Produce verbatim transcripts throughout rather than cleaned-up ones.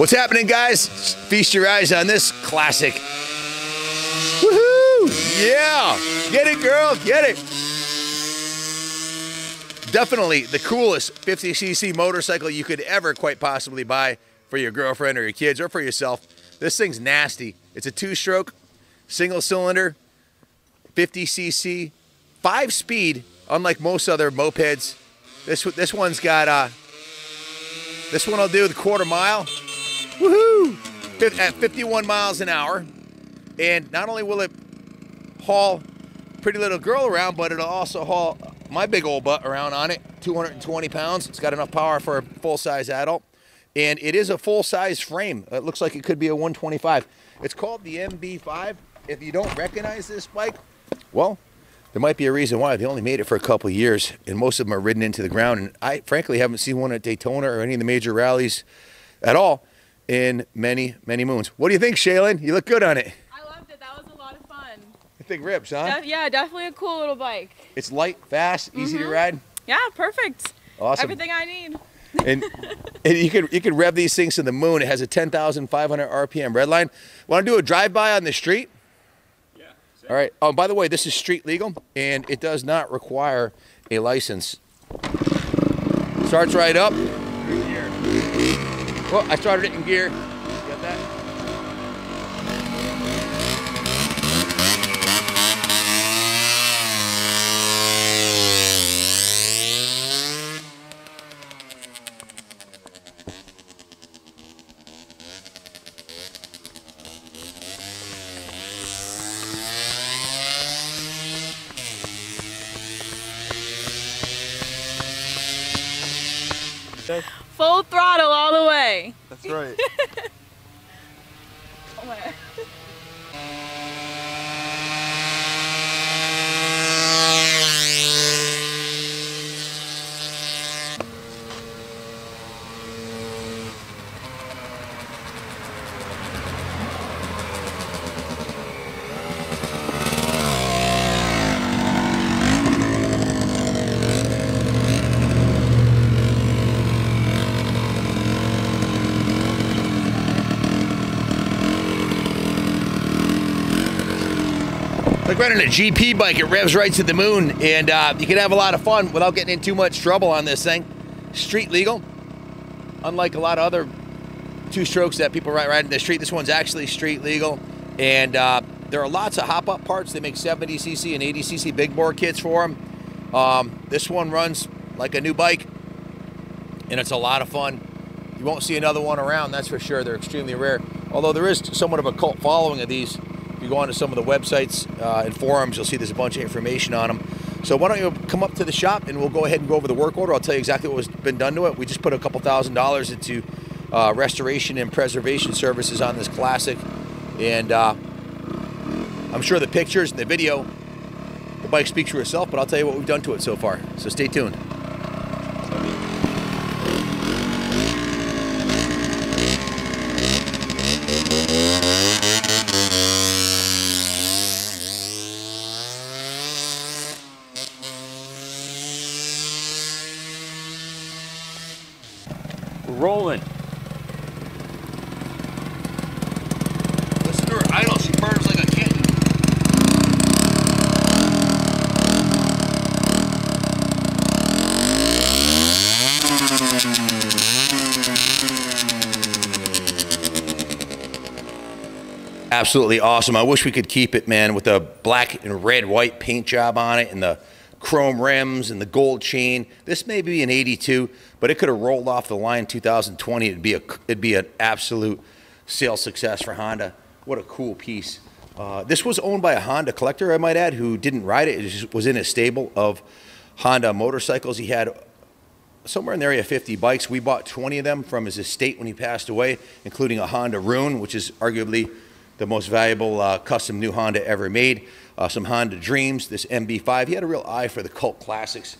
What's happening, guys? Feast your eyes on this classic. Woohoo! Yeah! Get it, girl! Get it! Definitely the coolest fifty C C motorcycle you could ever quite possibly buy for your girlfriend or your kids or for yourself. This thing's nasty. It's a two-stroke, single-cylinder, fifty C C, five-speed, unlike most other mopeds. This, this one's got, uh, this one I'll do the quarter mile. Woohoo! At fifty-one miles an hour. And not only will it haul pretty little girl around, but it'll also haul my big old butt around on it, two hundred twenty pounds. It's got enough power for a full-size adult. And it is a full-size frame. It looks like it could be a one twenty-five. It's called the M B five. If you don't recognize this bike, well, there might be a reason why. They only made it for a couple of years, and most of them are ridden into the ground. And I, frankly, haven't seen one at Daytona or any of the major rallies at all in many, many moons. What do you think, Shaylin? You look good on it. I loved it. That was a lot of fun. Big ribs, huh? De yeah, definitely a cool little bike. It's light, fast, easy mm-hmm. to ride. Yeah, perfect. Awesome. Everything I need. And, and you could you could rev these things to the moon. It has a ten thousand five hundred R P M redline. Want to do a drive-by on the street? Yeah. Same. All right. Oh, by the way, this is street legal, and it does not require a license. Starts right up. Well, I started it in gear. You got that? Full throttle all the way. That's right. Oh my God. Like riding a G P bike, it revs right to the moon, and uh, you can have a lot of fun without getting in too much trouble on this thing. Street legal, unlike a lot of other two-strokes that people ride right in the street, this one's actually street legal, and uh, there are lots of hop-up parts. They make seventy C C and eighty C C big bore kits for them. Um, this one runs like a new bike, and it's a lot of fun. You won't see another one around, that's for sure. They're extremely rare, although there is somewhat of a cult following of these. You go onto some of the websites uh, and forums, you'll see there's a bunch of information on them. So why don't you come up to the shop and we'll go ahead and go over the work order. I'll tell you exactly what's been done to it. We just put a couple thousand dollars into uh, restoration and preservation services on this classic. And uh, I'm sure the pictures and the video, the bike speaks for itself, but I'll tell you what we've done to it so far. So stay tuned. Rolling. Listen to her idle, she burns like a kitten. Absolutely awesome. I wish we could keep it, man, with the black and red white paint job on it and the chrome rims and the gold chain. This may be an eighty-two, but it could have rolled off the line two thousand twenty. It'd be a, it'd be an absolute sales success for Honda. What a cool piece. Uh, this was owned by a Honda collector, I might add, who didn't ride it. It just was in a stable of Honda motorcycles. He had somewhere in the area of fifty bikes. We bought twenty of them from his estate when he passed away, including a Honda Rune, which is arguably the most valuable uh, custom new Honda ever made. Uh, some Honda Dreams, this M B five. He had a real eye for the cult classics.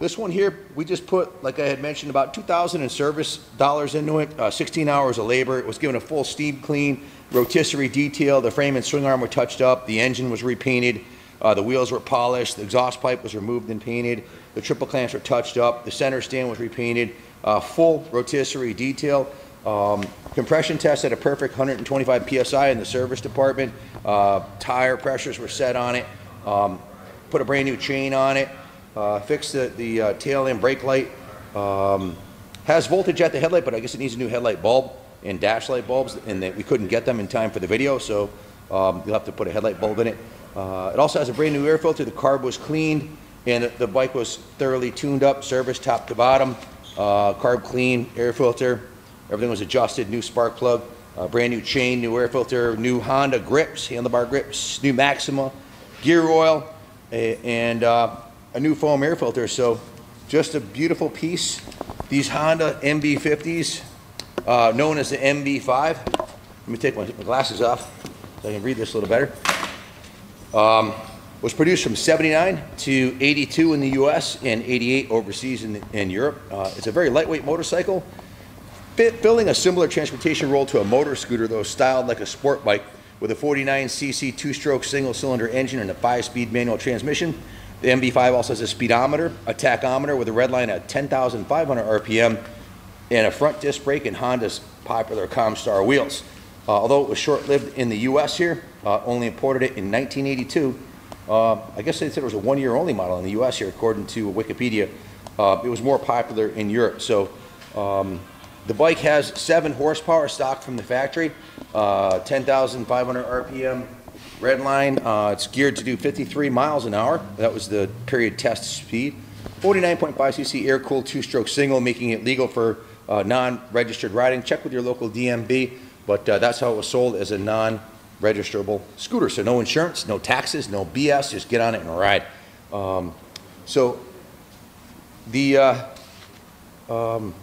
This one here, we just put, like I had mentioned, about two thousand in service dollars into it, uh, sixteen hours of labor. It was given a full steam clean, rotisserie detail. The frame and swing arm were touched up. The engine was repainted. Uh, the wheels were polished. The exhaust pipe was removed and painted. The triple clamps were touched up. The center stand was repainted. Uh, full rotisserie detail. Um, compression test at a perfect one hundred twenty-five P S I in the service department. Uh, tire pressures were set on it. Um, put a brand new chain on it. Uh, fixed the, the uh, tail end brake light. Um, has voltage at the headlight, but I guess it needs a new headlight bulb and dash light bulbs, and that we couldn't get them in time for the video, so um, you'll have to put a headlight bulb in it. Uh, it also has a brand new air filter. The carb was cleaned, and the, the bike was thoroughly tuned up, serviced top to bottom. Uh, carb clean, air filter, everything was adjusted, new spark plug, uh, brand new chain, new air filter, new Honda grips, handlebar grips, new Maxima, gear oil, a, and uh, a new foam air filter. So just a beautiful piece. These Honda M B fifties, uh, known as the M B five. Let me take my, my glasses off so I can read this a little better. Um, was produced from seventy-nine to eighty-two in the U S and eighty-eight overseas in, in Europe. Uh, it's a very lightweight motorcycle, fit, filling a similar transportation role to a motor scooter, though styled like a sport bike, with a forty-nine C C two-stroke single-cylinder engine and a five-speed manual transmission. The M B five also has a speedometer, a tachometer with a red line at ten thousand five hundred R P M, and a front disc brake and Honda's popular Comstar wheels. Uh, although it was short-lived in the U S here, uh, only imported it in nineteen eighty-two. Uh, I guess they said it was a one-year-only model in the U S here, according to Wikipedia. Uh, it was more popular in Europe. So um, the bike has seven horsepower stock from the factory, uh, ten thousand five hundred R P M red line. Uh, it's geared to do fifty-three miles an hour. That was the period test speed. forty-nine point five C C air-cooled two-stroke single, making it legal for uh, non-registered riding. Check with your local D M V, but uh, that's how it was sold, as a non-registerable scooter. So no insurance, no taxes, no B S, just get on it and ride. Um, so the uh, um,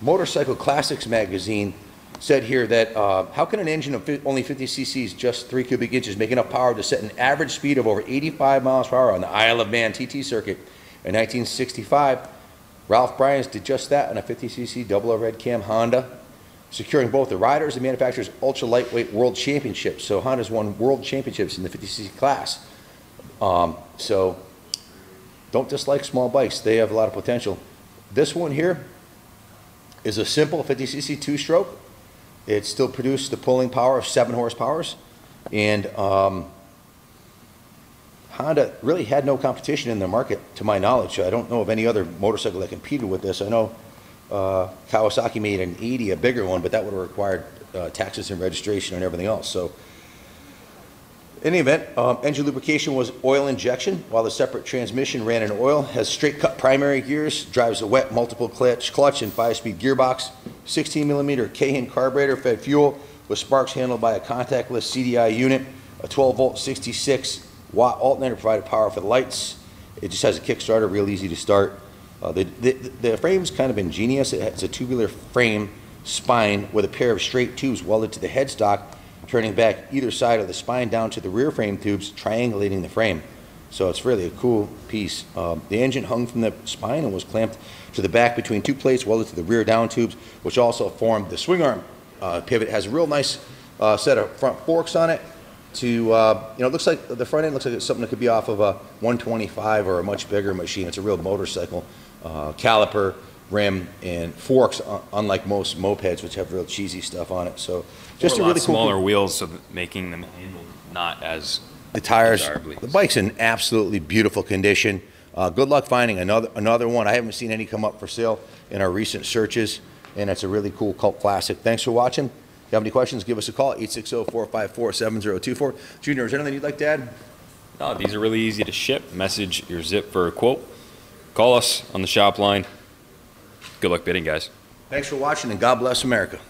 Motorcycle Classics magazine said here that uh, how can an engine of only fifty C Cs, just three cubic inches, make enough power to set an average speed of over eighty-five miles per hour on the Isle of Man T T circuit? In nineteen sixty-five, Ralph Bryans did just that on a fifty C C double O red cam Honda, securing both the riders and manufacturer's ultra lightweight world championships. So Honda's won world championships in the fifty C C class. Um, so don't dislike small bikes; they have a lot of potential. This one here is a simple fifty C C two-stroke. It still produced the pulling power of seven horsepowers, and um, Honda really had no competition in the market, to my knowledge. I don't know of any other motorcycle that competed with this. I know uh, Kawasaki made an eighty, a bigger one, but that would have required uh, taxes and registration and everything else. So, in any event, um, engine lubrication was oil injection, while the separate transmission ran in oil. Has straight-cut primary gears, drives a wet multiple clutch, clutch and five-speed gearbox, sixteen millimeter K-hin carburetor fed fuel with sparks handled by a contactless C D I unit, a twelve volt sixty-six watt alternator provided power for the lights. It just has a Kickstarter, real easy to start. Uh, the, the, the frame's kind of ingenious. It has a tubular frame spine with a pair of straight tubes welded to the headstock, turning back either side of the spine down to the rear frame tubes, triangulating the frame. So it's really a cool piece. Um, the engine hung from the spine and was clamped to the back between two plates welded to the rear down tubes, which also formed the swing arm uh, pivot. It has a real nice uh, set of front forks on it. To uh, you know, it looks like the front end looks like it's something that could be off of a one twenty-five or a much bigger machine. It's a real motorcycle. Uh, caliper, rim, and forks, unlike most mopeds, which have real cheesy stuff on it. So just a, a really cool smaller thing. Wheels, so making them handle not as the tires. Desirably. The bike's in absolutely beautiful condition. Uh, good luck finding another another one. I haven't seen any come up for sale in our recent searches, and it's a really cool cult classic. Thanks for watching. If you have any questions, give us a call, eight six zero, four five four, seven zero two four. Junior, is there anything you'd like to add? No, these are really easy to ship. Message your zip for a quote. Call us on the shop line. Good luck bidding, guys. Thanks for watching, and God bless America.